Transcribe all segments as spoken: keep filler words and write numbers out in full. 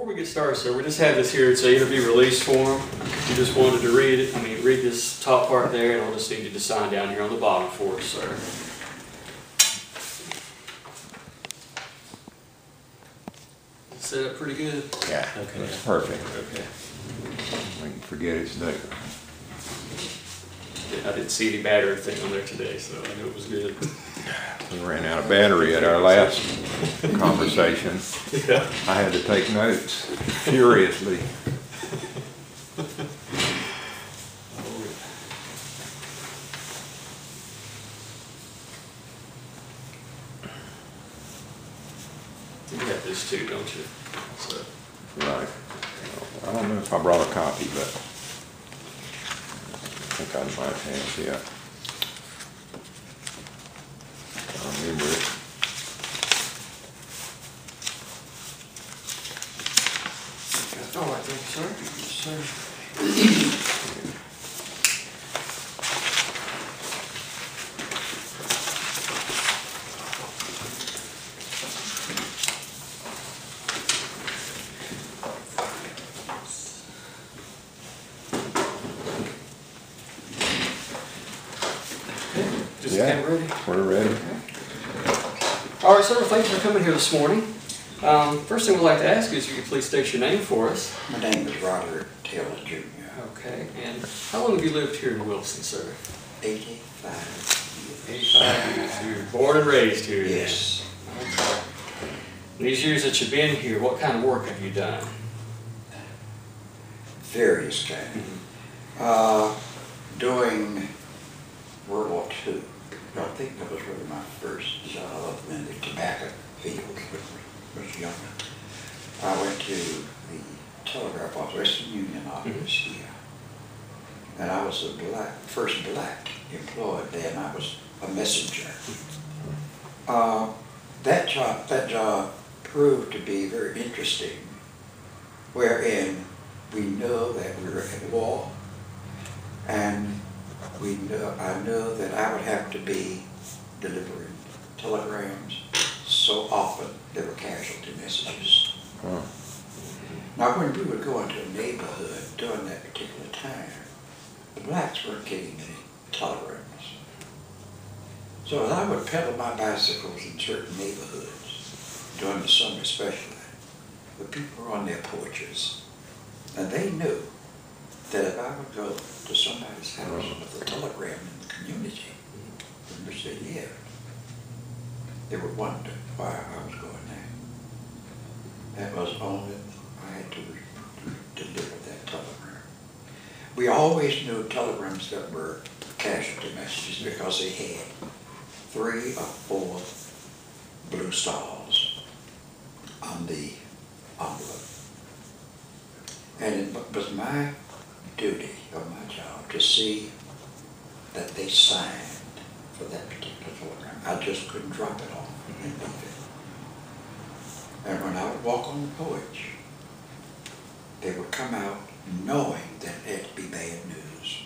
Before we get started, sir, we just have this here. It's an interview release form. You just wanted to read it. I mean, read this top part there, and I'll just need you to sign down here on the bottom for us, sir. It's set up pretty good. Yeah, okay. It's perfect. Okay. We can forget it's there. Yeah, I didn't see any battery thing on there today, so I knew it was good. We ran out of battery at our last conversation. Yeah. I had to take notes furiously. You got this too, don't you? So. Right. I don't know if I brought a copy, but I think I might have, yeah. I remember it. All right, thank you, sir. Yes, sir. Just yeah, get ready. We're ready. Okay. All right, sir, thank you for coming here this morning. Um, first thing we'd like to ask you is if you could please state your name for us. My name is Robert Taylor Junior Okay, and how long have you lived here in Wilson, sir? eighty-five years. eighty-five years. You were born and raised here? Yes. Okay. In these years that you've been here, what kind of work have you done? Various kind. Uh, doing World War Two. I think that was really my first job in the tobacco field when I was younger. I went to the telegraph office, Western Union office here, and I was the black, first black employed there, and I was a messenger. Uh, that job, that job proved to be very interesting, wherein we knew that we were at war, and We knew, I knew that I would have to be delivering telegrams so often there were casualty messages. Huh. Now when we would go into a neighborhood during that particular time, the blacks weren't getting any telegrams. So as I would pedal my bicycles in certain neighborhoods, during the summer especially, the people were on their porches, and they knew that if I would go to somebody's house with a telegram in the community in which they lived, they would wonder why I was going there. That was only I had to deliver that telegram. We always knew telegrams that were casualty messages because they had three or four blue stars on the envelope. And it was my duty of my job to see that they signed for that particular telegram. I just couldn't drop it off and leave it. And when I would walk on the porch, they would come out knowing that it would be bad news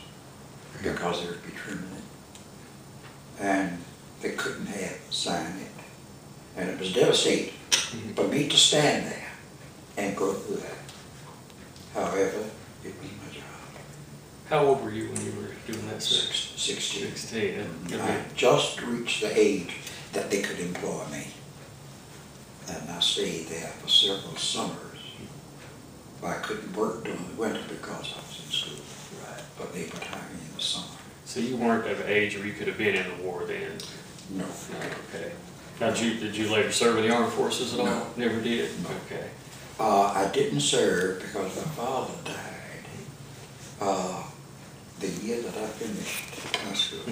because they would be trimming it. And they couldn't have signed it. And it was devastating for me to stand there and go through that. However, it was my job. How old were you when you were doing that, sir? Sixteen. Sixteen. Okay. I just reached the age that they could employ me. And I stayed there for several summers. But I couldn't work during the winter because I was in school. Right. But they would hire me in the summer. So you weren't of age where you could have been in the war then? No. No, okay. Now, did you, did you later serve in the armed forces at all? No. Never did? No. Okay. Uh, I didn't serve because my father died. Uh, The year that I finished high school,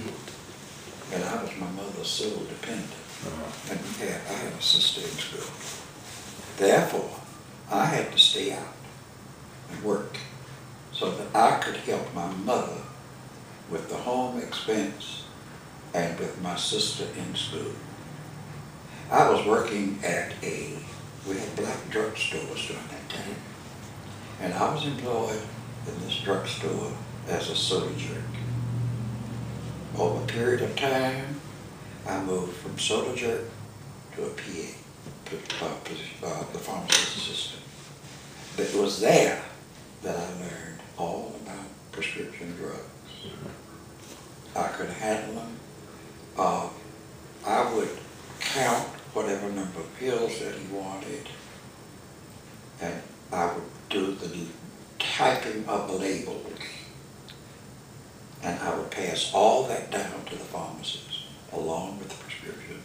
and I was my mother's sole dependent, uh-huh. and we had, I had a sister in school. Therefore, I had to stay out and work so that I could help my mother with the home expense and with my sister in school. I was working at a, we had black drugstores during that time, and I was employed in this drugstore as a soda jerk. Over a period of time, I moved from soda jerk to a P A, to, uh, to, uh, the pharmacist assistant. it was there that I learned all about prescription drugs. I could handle them. Uh, I would count whatever number of pills that he wanted, and I would do the typing of the labels, and I would pass all that down to the pharmacist along with the prescription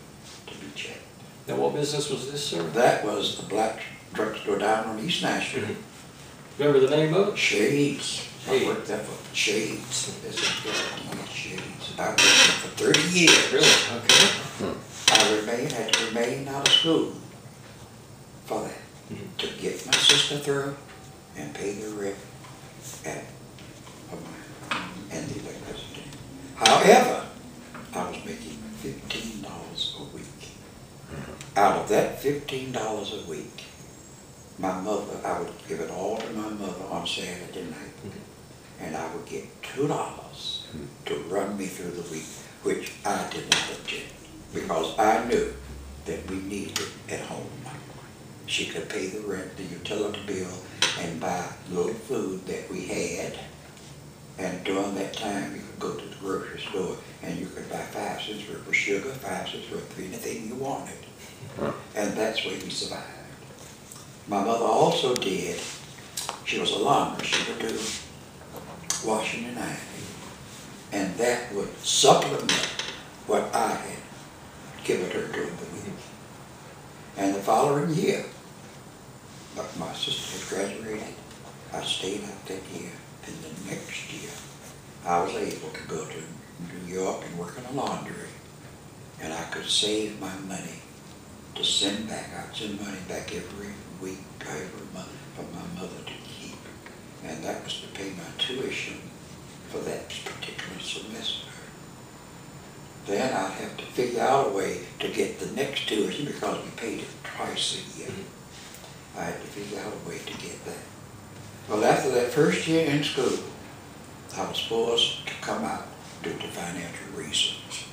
to be checked. Now, what business was this, sir? That was the black drugstore down on East Nashville. Mm-hmm. Remember the name of it? Shades. Shades. I worked there for Shades. Shades. I worked there for thirty years. Really? Okay. Hmm. I remained, had to remain out of school for that, mm-hmm. to get my sister through and pay the rent and, and the electricity. However, I was making fifteen dollars a week. Mm-hmm. Out of that fifteen dollars a week, my mother, I would give it all to my mother on Saturday night, mm-hmm. and I would get two dollars mm-hmm. to run me through the week, which I did not object, because I knew that we needed it at home. She could pay the rent, the utility bill, and buy little food that we had. And during that time, you could go to the grocery store and you could buy five cents worth of sugar, five cents worth of anything you wanted. And that's where we survived. My mother also did, she was a launderer, she would do washing and ironing. And that would supplement what I had given her during the week. And the following year, but my sister had graduated, I stayed out that year, and the next year I was able to go to New York and work in a laundry, and I could save my money to send back. I'd send money back every week, every month for my mother to keep, and that was to pay my tuition for that particular semester. Then I'd have to figure out a way to get the next tuition, because we paid it twice a year. I had to figure out a way to get that. Well, after that first year in school, I was forced to come out due to financial reasons.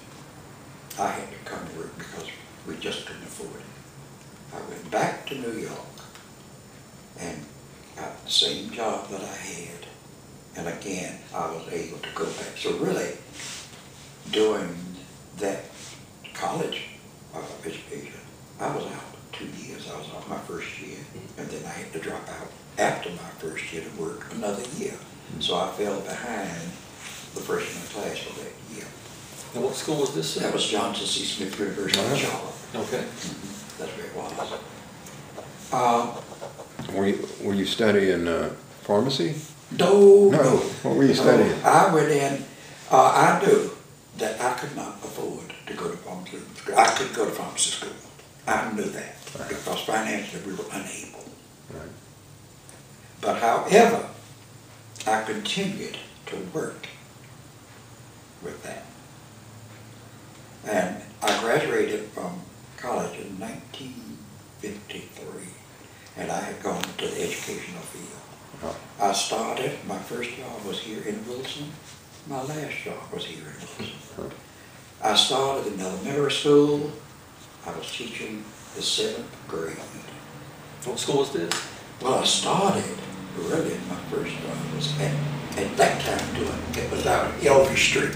I had to come to work because we just couldn't afford it. I went back to New York and got the same job that I had. And again, I was able to go back. So really, during that college uh, education, I was out. Two years, I was on my first year, and then I had to drop out after my first year to work another year. So I fell behind the freshman class for that year. And what school was this? That was Johnson C. Smith University, in Charlotte. Okay. Mm-hmm. That's where it was. Uh, were you were you studying uh, pharmacy? No. No. What were you studying? No, I went in. Uh, I knew that I could not afford to go to pharmacy school. I could go to pharmacy school. I knew that, right, because financially we were unable. Right. But however, I continued to work with that. And I graduated from college in nineteen fifty-three, and I had gone to the educational field. Right. I started, my first job was here in Wilson, my last job was here in Wilson. Right. I started in elementary school. I was teaching the seventh grade. What school was this? Well, I started really my first job was at, at that time doing it. It was out of Elvie Street,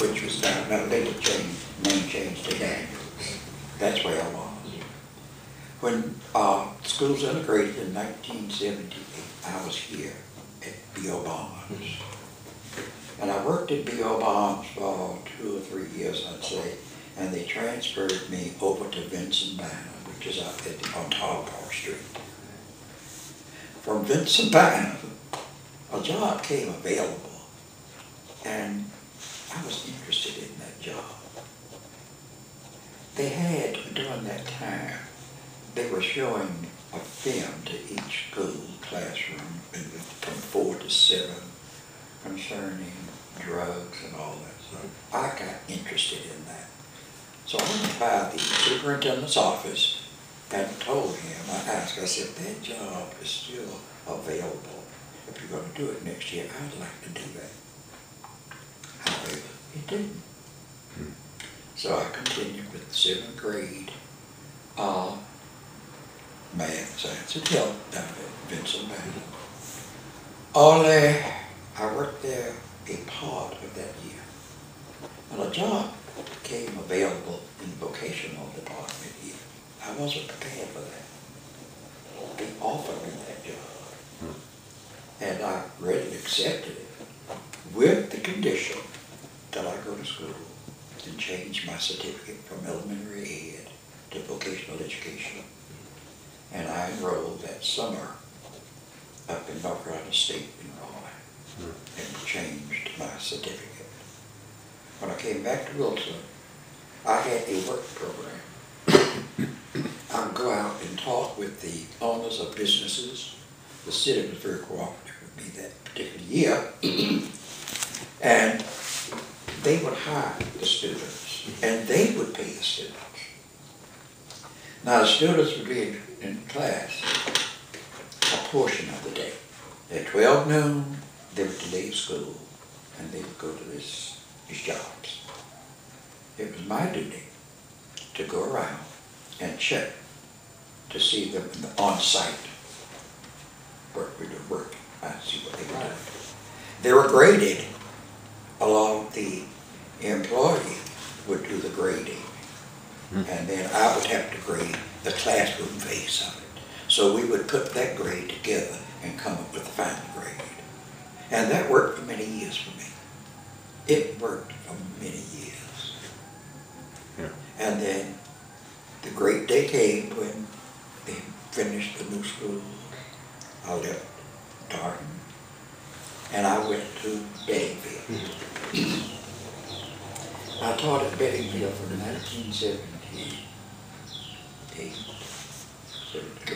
which was down that little change, name change to Daniels. That's where I was. When uh, schools integrated in nineteen seventy-eight, I was here at B O Barnes. And I worked at B O Barnes for two or three years, I'd say. And they transferred me over to Vincent Brown, which is out at, on Tarleton Street. From Vincent Brown, a job came available, and I was interested in that job. They had, during that time, they were showing a film to each school classroom from four to seven concerning drugs and all that stuff. I got interested in that. So I went by the superintendent's office and told him, I asked, I said, that job is still available. If you're going to do it next year, I'd like to do that. However, he didn't. Hmm. So I continued with the seventh grade. Uh, man science. It's down at Vincent Brown. Only I worked there a part of that year. And a job became available in the vocational department here. I wasn't prepared for that. They offered me that job. And I readily accepted it with the condition that I go to school and change my certificate from elementary ed to vocational education. And I enrolled that summer up in North Carolina State in Raleigh and changed my certificate. When I came back to Wilson, I had a work program. I would go out and talk with the owners of businesses. The city was very cooperative with me that particular year. And they would hire the students, and they would pay the students. Now, the students would be in class a portion of the day. At twelve noon, they would leave school, and they would go to this his jobs. It was my duty to go around and check to see them in the on-site work we do work. I see what they were doing. They were graded along the employee would do the grading. Mm. And then I would have to grade the classroom phase of it. So we would put that grade together and come up with the final grade. And that worked for many years for me. It worked for many years. Yeah. And then the great day came when they finished the new school. I left Darden and I went to Beddingfield. Mm-hmm. I taught at Beddingfield from nineteen seventy-eight.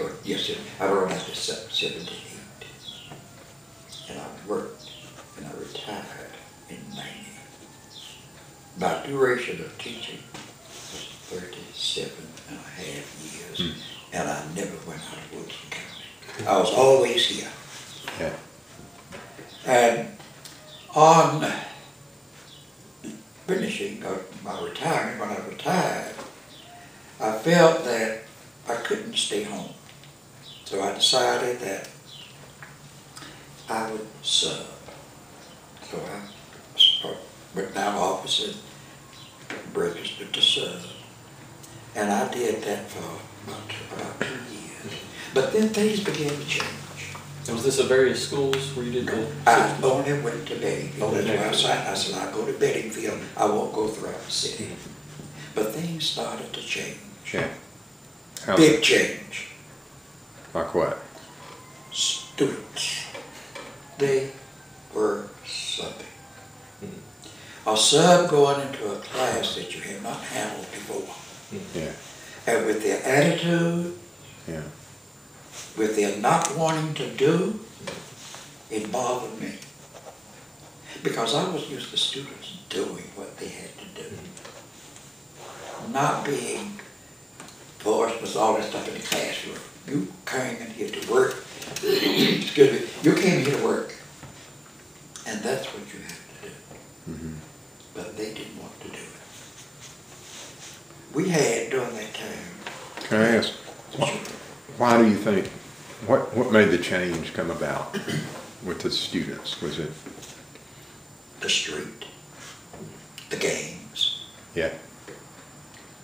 Or, yes, I wrote after seventy-eight. And I worked and I retired in ninety. My duration of teaching was thirty-seven and a half years, mm. and I never went out of Wilson County. I was always here. Yeah. And on finishing of my retirement, when I retired, I felt that I couldn't stay home. So I decided that I would serve. So I went down to office and registered to serve. And I did that for about, about two years. But then things began to change. And was this at various schools where you did go? I only went to Beddingfield. That's why I said, I said, I'll go to Beddingfield. I won't go throughout the city. Mm-hmm. But things started to change. Yeah. How Big change. Like what? Students. They were something. A sub going into a class that you have not handled before. Yeah. And with their attitude, yeah. with their not wanting to do, it bothered me. Because I was used to students doing what they had to do. Not being forced with all this stuff in the classroom. You came in here to work. Excuse me. You came here to work. And that's what you have to do. Mm-hmm. But they didn't want to do it. We had during that time. Can I ask, why, why do you think, what, what made the change come about with the students? Was it? The street, the gangs. Yeah.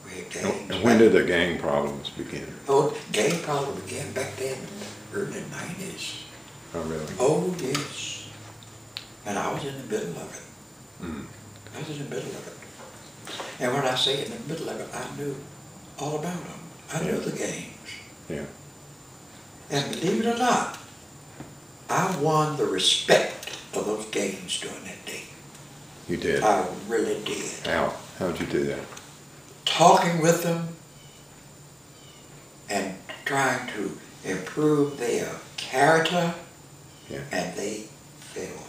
We had gangs. And when did the gang problems begin? Oh, gang problems began back then, early nineties. Oh, really? Oh, yes. And I was in the middle of it. Mm. I was in the middle of it. And when I say in the middle of it, I knew all about them. I yeah. knew the games. Yeah. And believe it or not, I won the respect of those games during that day. You did? I really did. How? How did you do that? Talking with them and trying to improve their character, yeah. and they failed.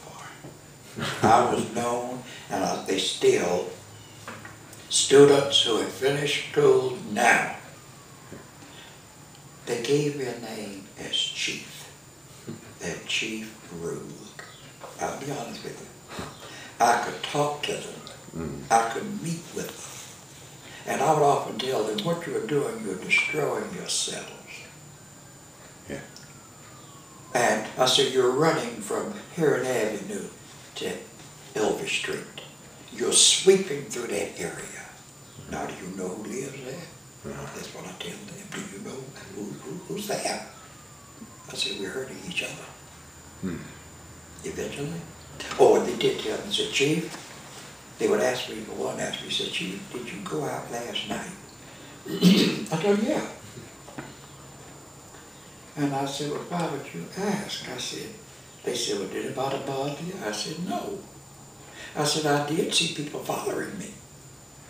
I was known, and I, they still, students who have finished school now, they gave me a name as Chief, that Chief Rube. I'll be honest with you. I could talk to them. Mm. I could meet with them. And I would often tell them, what you are doing, you're destroying yourselves. I said, you're running from Heron Avenue to Elvis Street. You're sweeping through that area. Now, do you know who lives there? No. That's what I tell them. Do you know who, who, who's there? I said, we're hurting each other. Hmm. Eventually. Oh, and they did tell me, said, Chief, they would ask me, one asked me, said, Chief, did you go out last night? I told him, yeah. And I said, well, why would you ask? I said, they said, well, did anybody bother you? I said, no. I said, I did see people following me.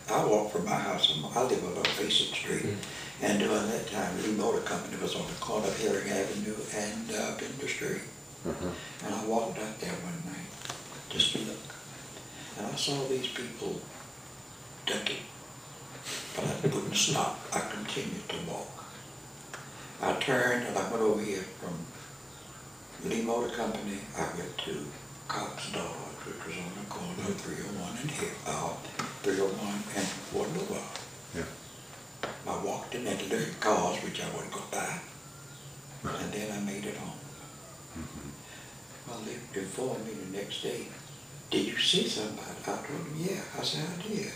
I walked from my house, and I live on Basin Street, mm-hmm. and during that time, Lee Motor Company was on the corner of Herring Avenue and uh, Bender Street. Mm-hmm. And I walked out there one night, just to look. And I saw these people ducking, but I couldn't stop. I continued to walk. I turned and I went over here from Lee Motor Company, I went to Cox Dodge, which was on the corner of three oh one and here, uh, three oh one and Fort Boulevard. Yeah. I walked in that little cause, which I wouldn't go by, and then I made it home. Mm-hmm. Well, they informed me the next day, did you see somebody? I told them, yeah. I said, I did.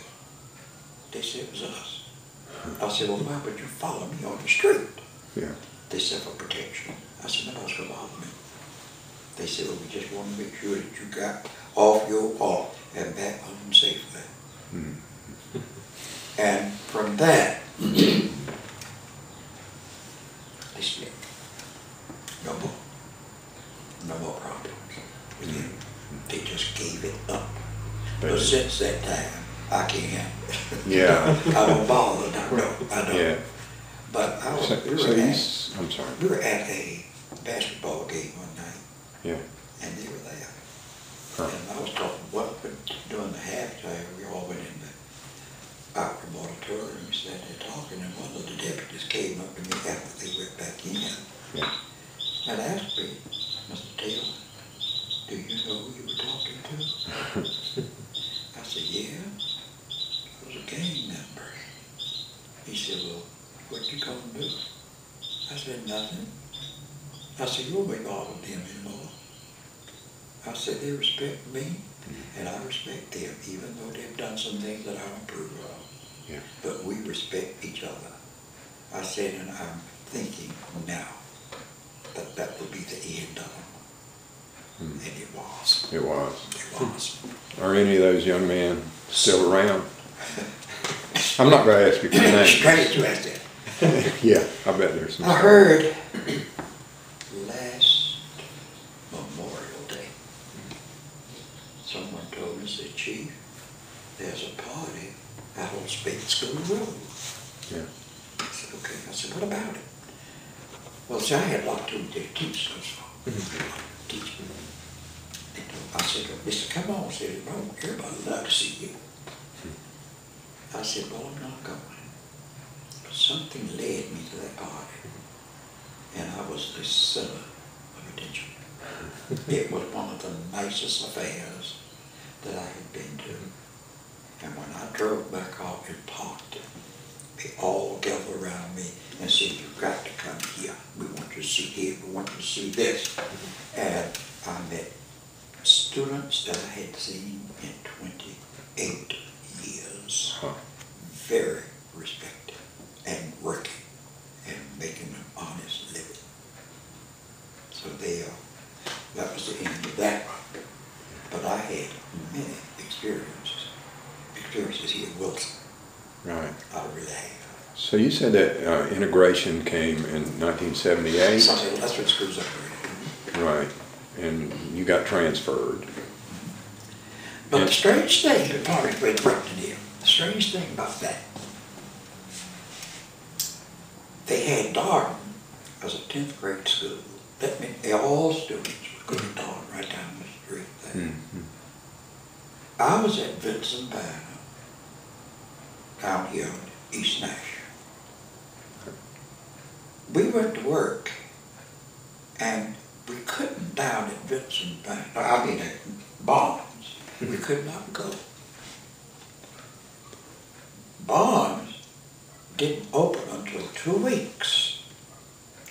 They said it was us. I said, well, why would you follow me on the street? Yeah. They said, for protection. I said, nobody's going to bother me. They said, well, we just want to make sure that you got off your walk and back home safely. Mm. And from that, they said, no more. No more problems. Mm. They just gave it up. But, but since that time, I can't handle it. Yeah. I don't bother. I don't. I don't. Yeah. But I was, so, we, were so at, I'm sorry. we were at a basketball game one night, yeah. and they were there. Huh. And I was talking, what, during the halftime, we all went in the Opera Auditorium, we sat there talking, and one of the deputies came up to me after they went back in, yeah. and asked me, Mister Taylor, do you know who you were talking to? I said, yeah, it was a gang member. He said, well, what you gonna do? I said, nothing. I said, you won't be bothered them anymore. I said, they respect me, mm-hmm. and I respect them, even though they've done some things that I don't approve of. Yeah. But we respect each other. I said, and I'm thinking now that that would be the end of them. Mm-hmm. And it was. It was. It was. Are any of those young men still around? I'm not going to ask you for names. Straight you asked that. Yeah, I bet there's some. I story. heard last Memorial Day, someone told me, said, Chief, there's a party out on Spade School Road. Yeah. I said, okay. I said, what about it? Well, see, I had a lot to teach us. Teach me. I said, well, Mister, come on. I said, everybody would love to see you. I said, well, I'm not going. Something led me to that party, and I was the center of attention. It was one of the nicest affairs that I had been to. And when I drove my car and parked, they all gathered around me and said, you've got to come here. We want you to see here. We want you to see this. And I met students that I had seen in twenty-eight years. Huh. Very respected. And working and making an honest living. So they, uh, that was the end of that. But I had many experiences, experiences here in Wilson. Right. I really have. So you said that uh, integration came in nineteen seventy-eight? Something, that's what screws up. Right. And you got transferred. But and the strange thing, the party went here, the strange thing about that, they had Darden as a tenth grade school. That meant all students would go to Darden right down the street there. Mm-hmm. I was at Vincent Brown, down here on East Nash. We went to work, and we couldn't down at Vincent Brown, I mean at Barnes. We could not go. Barnes didn't open until two weeks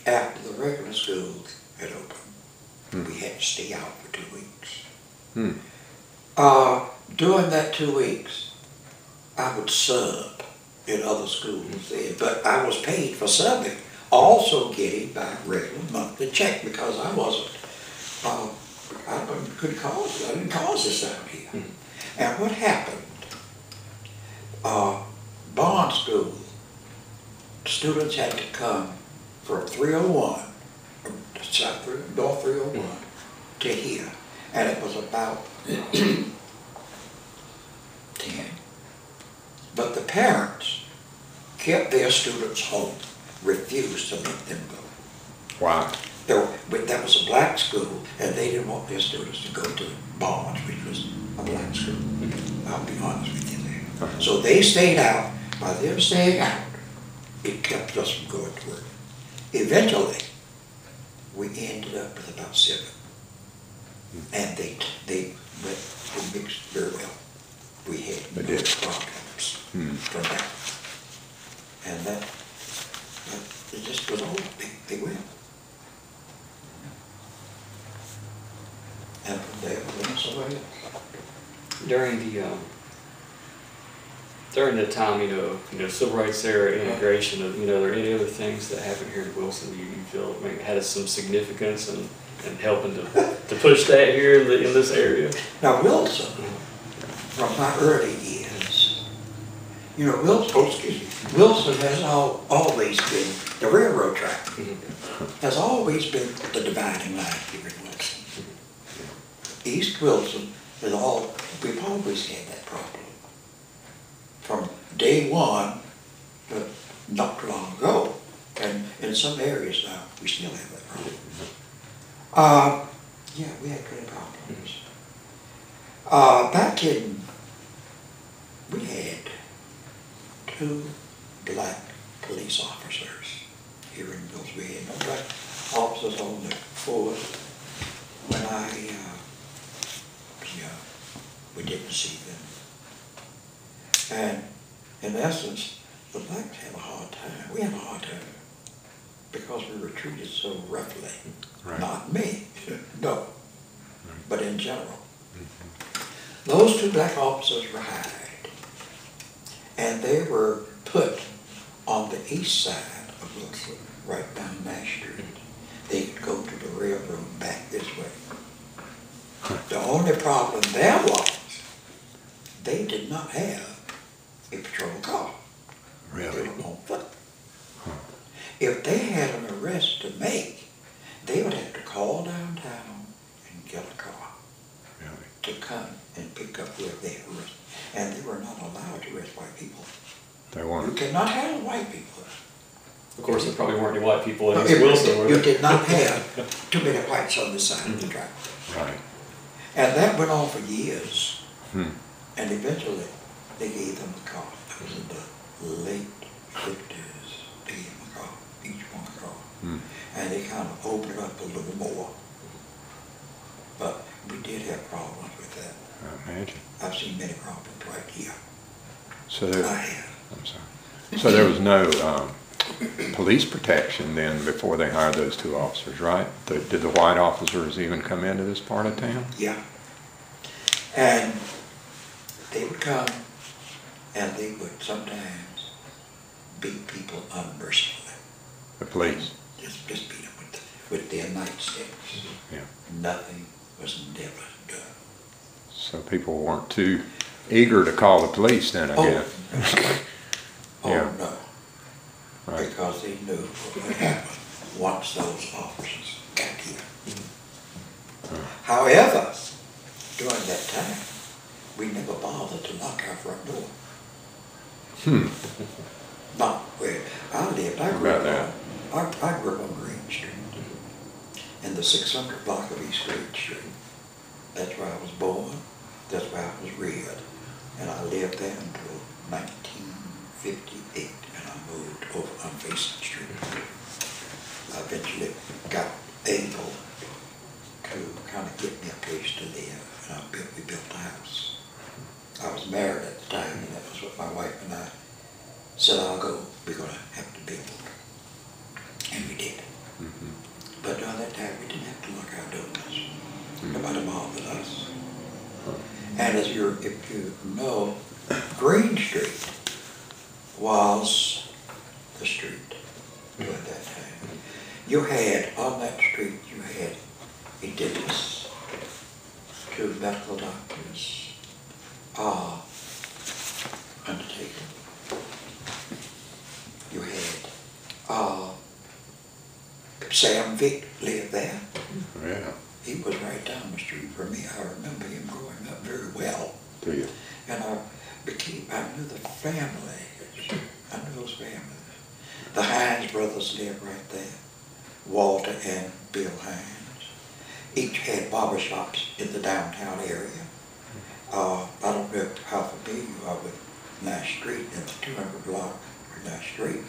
after the regular schools had opened. Hmm. We had to stay out for two weeks. Hmm. Uh, during that two weeks, I would sub in other schools there, but I was paid for subbing, also getting my regular monthly check because I wasn't, uh, I couldn't cause, I didn't cause this out here. Hmm. And what happened, uh, Barnes School, students had to come from three oh one, South North three oh one, to here, and it was about ten. But the parents kept their students home, refused to let them go. Wow. There were, that was a black school, and they didn't want their students to go to Barnes, which was a black school. I'll be honest with you there. Okay. So they stayed out. By them staying out, it kept us from going to work. Eventually, we ended up with about seven, mm-hmm. and they they went and mixed very well. We had no problems mm-hmm. from that, and that, that it just was all they, they went. And from there, went somebody else. During the um, during the time, you know, you know, civil rights era, integration, of, you know, are there any other things that happened here in Wilson that you feel maybe had some significance and and helping to to push that here in, the, in this area? Now Wilson, from my early years, you know, Wilson, excuse me, Wilson has all, always been the railroad track, has always been the dividing line here in Wilson. East Wilson is all we've always had that problem. From day one, but not long ago, and in some areas now, we still have that problem. Uh, yeah, we had great problems. Uh, back in, we had two black police officers here in Bills. We had no black officers on the force when I uh, was young. We didn't see them. And in essence, the blacks had a hard time. We had a hard time because we were treated so roughly. Right. Not me, no, right. But in general. Mm-hmm. Those two black officers were hired, and they were put on the east side of Wilson, right down Nash Street. They could go to the railroad back this way. The only problem there was they did not have a patrol car. Really? They were on foot. Huh. If they had an arrest to make, they would have to call downtown and get a car really? to come and pick up whoever they had arrested. And they were not allowed to arrest white people. They weren't. You could not have white people. Of course, there probably weren't any white people in no, East Wilson. Did, you did not have too many whites on the side mm-hmm. of the track. Right. And that went on for years. Hmm. And eventually, they gave them a car. That was in the late fifties. They gave them a car, each one a car. Mm. And they kind of opened it up a little more. But we did have problems with that. I imagine. I've seen many problems right here. So there, I have. I'm sorry. So there was no um, police protection then before they hired those two officers, right? The, did the white officers even come into this part of town? Yeah. And they would come, and they would sometimes beat people unmercifully. The police? Just, just beat them with, the, with their nightsticks. Yeah. Nothing was never done. So people weren't too eager to call the police then, I oh, guess. No. oh, yeah. no. Right. Because they knew what would happen once those officers got here. Mm-hmm. Right. However, during that time, we never bothered to knock our front door. Hmm. Not where I lived. I grew, up on, I, I grew up on Green Street. In the six hundred block of East Green Street. That's where I was born. That's where I was reared. And I lived there until nineteen fifty-eight. And I moved over on Basin Street. I eventually got able to kind of get me a place to live. And I built, we built a house. I was married at the time, and that was what my wife and I said, I'll go, we're going to have to build. And we did. Mm-hmm. But during that time, we didn't have to lock our door. and as you if you know, Green Street was the street at that time. You had, on that street, you had a dentist, two medical doctors, ah, uh, undertaker. You had, ah, uh, Sam Vick lived there. Yeah. He was right down the street from me. I remember him growing up very well. Do you? And I became, I knew the family. I knew his family. The Hines brothers lived right there. Walter and Bill Hines. Each had barbershops in the downtown area. Uh, I don't know how familiar you are with Nash Street and the two hundred block of Nash Street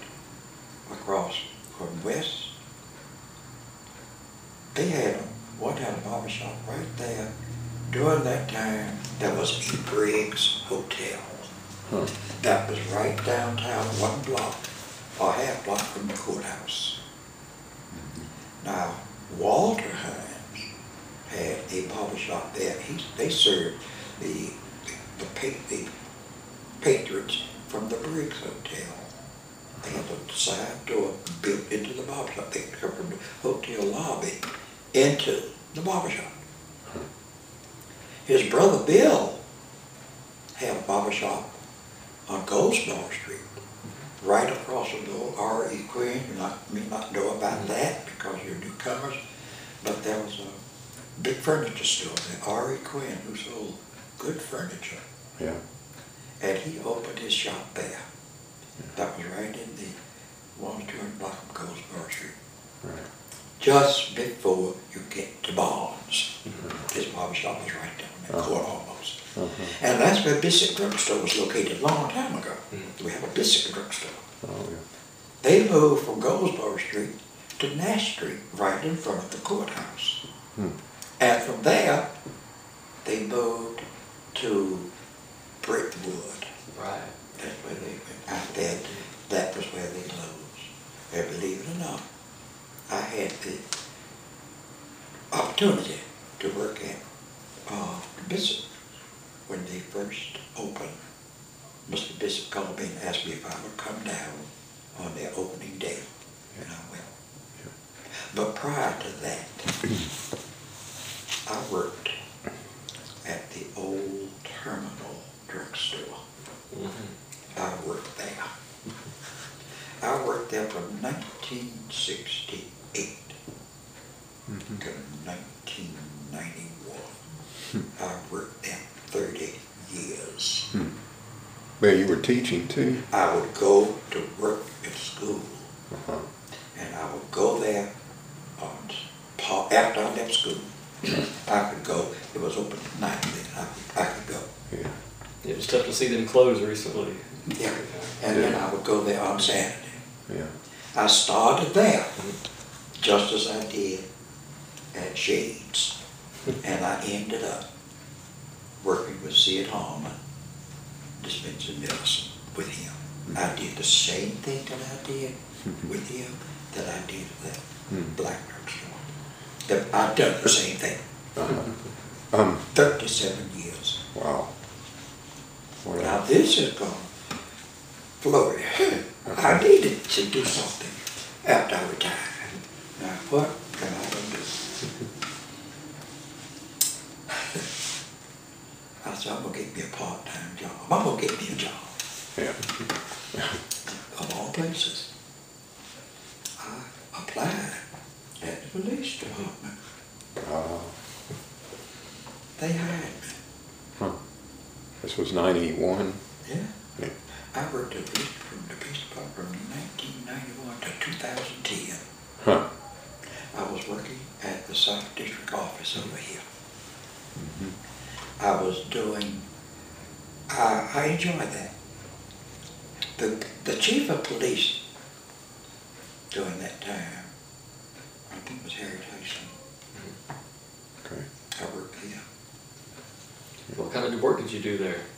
across from West. They had one had a barber shop right there. During that time, there was a Briggs Hotel. Huh. That was right downtown, one block or half block from the courthouse. Mm-hmm. Now, Walter Hines had a barber shop there. He, they served the the, the the patrons from the Briggs Hotel. They had a side door built into the barber shop. They come from the hotel lobby into the barbershop. His brother Bill had a barbershop on Goldsmore Street, right across from the old R E Quinn. You not, may not know about that because you're newcomers, but there was a big furniture store, the R E Quinn, who sold good furniture. Yeah. And he opened his shop there. That was right in the one two hundred block of Goldsboro Street. Right. Just before you get to Barnes. Mm-hmm. His barbershop was right down in the uh-huh. court almost. Uh-huh. And that's where Bissick Drugstore was located a long time ago. Mm-hmm. We have a Bissick Drugstore. Oh, yeah. They moved from Goldsboro Street to Nash Street, right in front of the courthouse. Hmm. And from there, they moved to Brickwood. Right. That's where they went out there. That was where they closed. And believe it or not, I had the opportunity to work at uh, Bissick when they first opened. Mister Bissick called me and asked me if I would come down on their opening day, and I went. Yeah. But prior to that, I worked at the old Terminal Drugstore. Mm-hmm. I worked there. I worked there from nineteen sixty-eight mm-hmm. to nineteen ninety-one. Mm. I worked there thirty years. Mm. Well, you were teaching too? I would go to work at school. Uh-huh. And I would go there on, after I left school. I could go. It was open at night then. I, I could go. Yeah. It was tough to see them close recently. Yeah, and yeah. then I would go there on Saturday. Yeah. I started there, just as I did at Shades, and I ended up working with Sid Harmon, dispensing medicine with him. I did the same thing that I did with him that I did at that black drugstore. I've done the same thing. Uh-huh. um, thirty-seven years. Wow. Well, now this is going to flourish. Okay. I needed to do something after I retired. Now what can I do? I said, I'm going to get me a part-time job. I'm going to get me a job. Yeah. Of all places, I applied at the police department. Uh, they hired me. Huh. This was ninety-one? Yeah. yeah. I worked at least from the police department from nineteen ninety-one to two thousand ten. Huh. I was working at the South District office over here. Mm-hmm. I was doing, I, I enjoyed that. The, the chief of police during that time, I think it was Harry Tyson. Mm-hmm. Okay. I worked here. What kind of work did you do there?